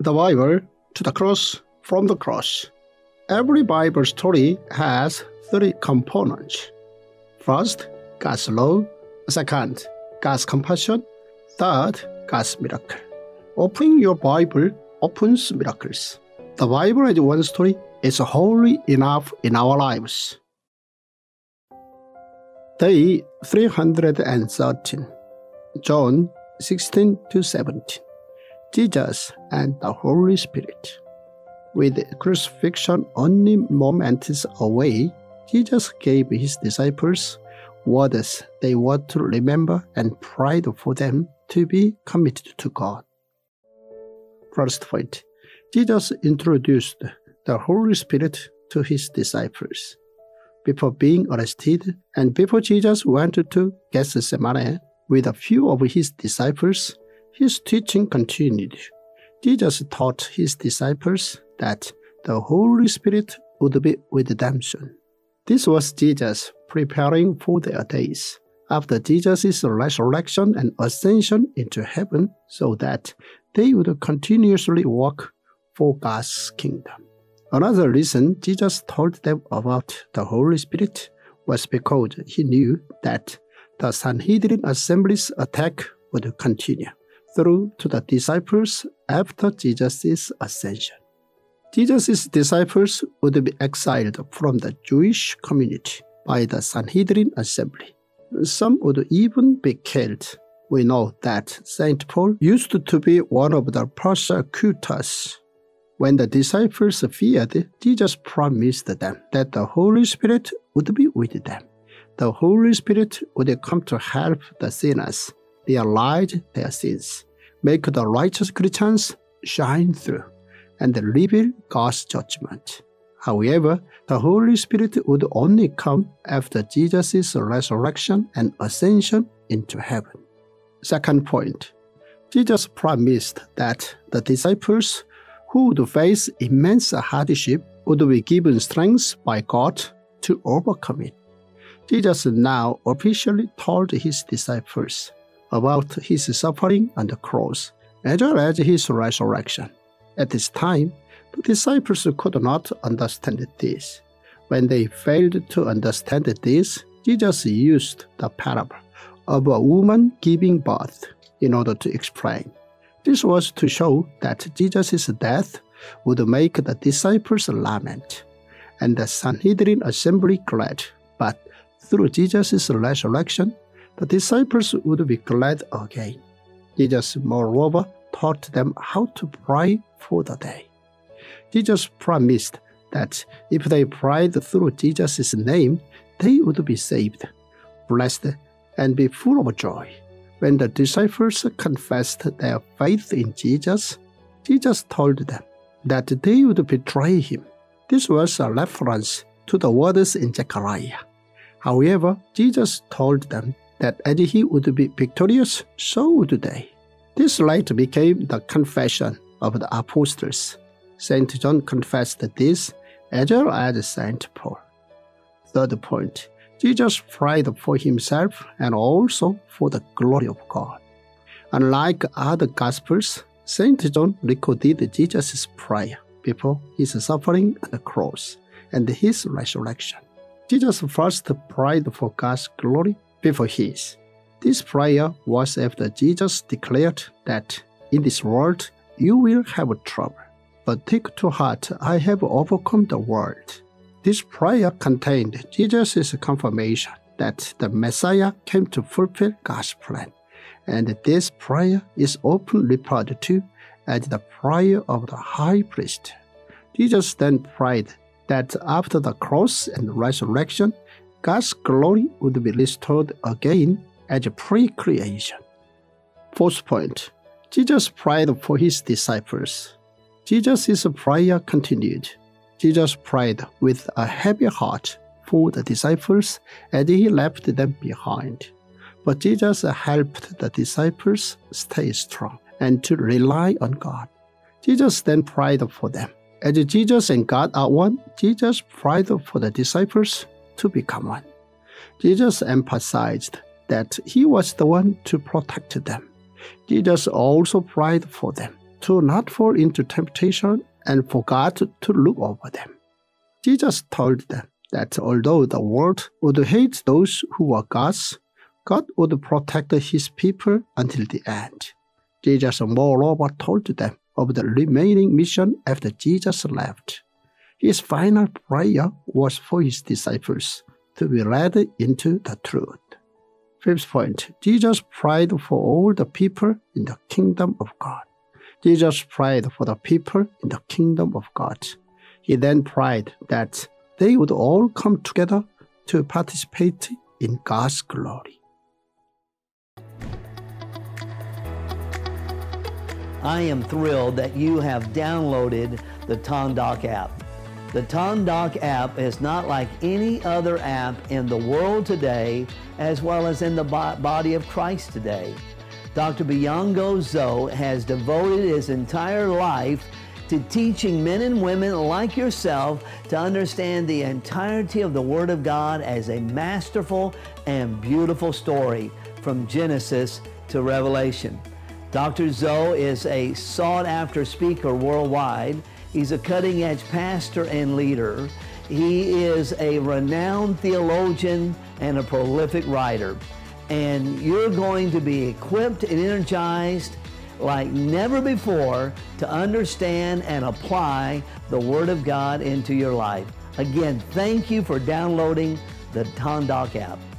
the Bible to the cross from the cross. Every Bible story has three components. First, God's law. Second, God's compassion. Third, God's miracle. Opening your Bible opens miracles. The Bible as one story is wholly enough in our lives. Day 313, John 16-17, Jesus and the Holy Spirit. With crucifixion only moments away, Jesus gave his disciples words they were to remember and prayed for them to be committed to God. First point, Jesus introduced the Holy Spirit to his disciples. Before being arrested and before Jesus went to Gethsemane with a few of his disciples, his teaching continued. Jesus taught his disciples that the Holy Spirit would be with them soon. This was Jesus preparing for their days after Jesus' resurrection and ascension into heaven so that they would continuously walk for God's kingdom. Another reason Jesus told them about the Holy Spirit was because he knew that the Sanhedrin assembly's attack would continue through to the disciples after Jesus' ascension. Jesus' disciples would be exiled from the Jewish community by the Sanhedrin assembly. Some would even be killed. We know that St. Paul used to be one of the persecutors. When the disciples feared, Jesus promised them that the Holy Spirit would be with them. The Holy Spirit would come to help the sinners realize their sins, make the righteous Christians shine through, and reveal God's judgment. However, the Holy Spirit would only come after Jesus' resurrection and ascension into heaven. Second point, Jesus promised that the disciples who would face immense hardship would be given strength by God to overcome it. Jesus now officially told his disciples about his suffering on the cross, as well as his resurrection. At this time, the disciples could not understand this. When they failed to understand this, Jesus used the parable of a woman giving birth in order to explain. This was to show that Jesus' death would make the disciples lament and the Sanhedrin assembly glad, but through Jesus' resurrection, the disciples would be glad again. Jesus, moreover, taught them how to pray for the day. Jesus promised that if they prayed through Jesus' name, they would be saved, blessed, and be full of joy. When the disciples confessed their faith in Jesus, Jesus told them that they would betray him. This was a reference to the words in Zechariah. However, Jesus told them that as he would be victorious, so would they. This later became the confession of the apostles. St. John confessed this, as well as St. Paul. Third point, Jesus prayed for himself and also for the glory of God. Unlike other Gospels, St. John recorded Jesus' prayer before his suffering on the cross and his resurrection. Jesus first prayed for God's glory before his. This prayer was after Jesus declared that, "In this world you will have trouble, but take to heart, I have overcome the world." This prayer contained Jesus' confirmation that the Messiah came to fulfill God's plan, and this prayer is often referred to as the prayer of the high priest. Jesus then prayed that after the cross and resurrection, God's glory would be restored again as pre-creation. Fourth point, Jesus prayed for his disciples. Jesus' prayer continued. Jesus prayed with a heavy heart for the disciples and he left them behind. But Jesus helped the disciples stay strong and to rely on God. Jesus then prayed for them. As Jesus and God are one, Jesus prayed for the disciples to become one. Jesus emphasized that he was the one to protect them. Jesus also prayed for them to not fall into temptation and forgot to look over them. Jesus told them that although the world would hate those who were God's, God would protect His people until the end. Jesus moreover told them of the remaining mission after Jesus left. His final prayer was for His disciples to be led into the truth. Fifth point, Jesus prayed for all the people in the kingdom of God. Jesus prayed for the people in the kingdom of God. He then prayed that they would all come together to participate in God's glory. I am thrilled that you have downloaded the Tongdok app. The Tongdok app is not like any other app in the world today, as well as in the body of Christ today. Dr. Byoungho Zoh has devoted his entire life to teaching men and women like yourself to understand the entirety of the Word of God as a masterful and beautiful story from Genesis to Revelation. Dr. Zoh is a sought-after speaker worldwide. He's a cutting-edge pastor and leader. He is a renowned theologian and a prolific writer. And you're going to be equipped and energized like never before to understand and apply the Word of God into your life. Again, thank you for downloading the Tongdok app.